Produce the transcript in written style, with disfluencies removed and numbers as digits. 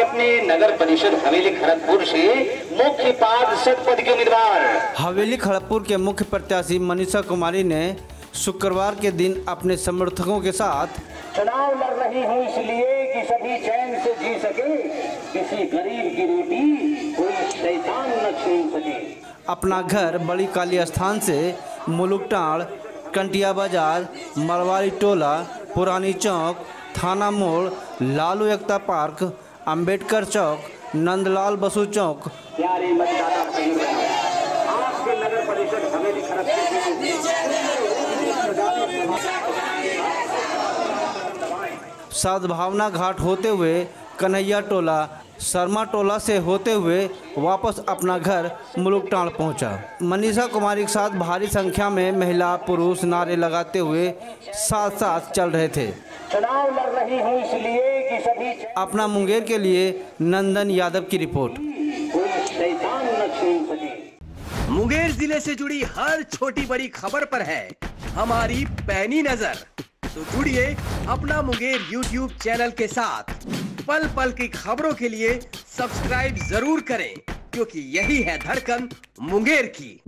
हमारे अपने नगर परिषद हवेली खड़गपुर से मुख्य पार्षद पद के उम्मीदवार हवेली खड़गपुर के मुख्य प्रत्याशी मनीषा कुमारी ने शुक्रवार के दिन अपने समर्थकों के साथ चुनाव लड़ रही हूँ इसलिए कि सभी चैन से जी सके, किसी गरीब की रोटी कोई शैतान न छीन सके। अपना घर बड़ी काली स्थान से मुलुकटाड़, कंटिया बाजार, मरवाड़ी टोला, पुरानी चौक, थाना मोड़, लालू एकता पार्क, अंबेडकर चौक, नंदलाल बसु चौक, सद्भावना घाट होते हुए कन्हैया टोला, शर्मा टोला से होते हुए वापस अपना घर मुलुकटाड़ पहुंचा। मनीषा कुमारी के साथ भारी संख्या में महिला पुरुष नारे लगाते हुए साथ साथ चल रहे थे। चुनाव लड़ रही हूं इसलिए कि सभी। अपना मुंगेर के लिए नंदन यादव की रिपोर्ट। मुंगेर जिले से जुड़ी हर छोटी बड़ी खबर पर है हमारी पैनी नजर, तो जुड़िए अपना मुंगेर YouTube चैनल के साथ। पल पल की खबरों के लिए सब्सक्राइब जरूर करें, क्योंकि यही है धड़कन मुंगेर की।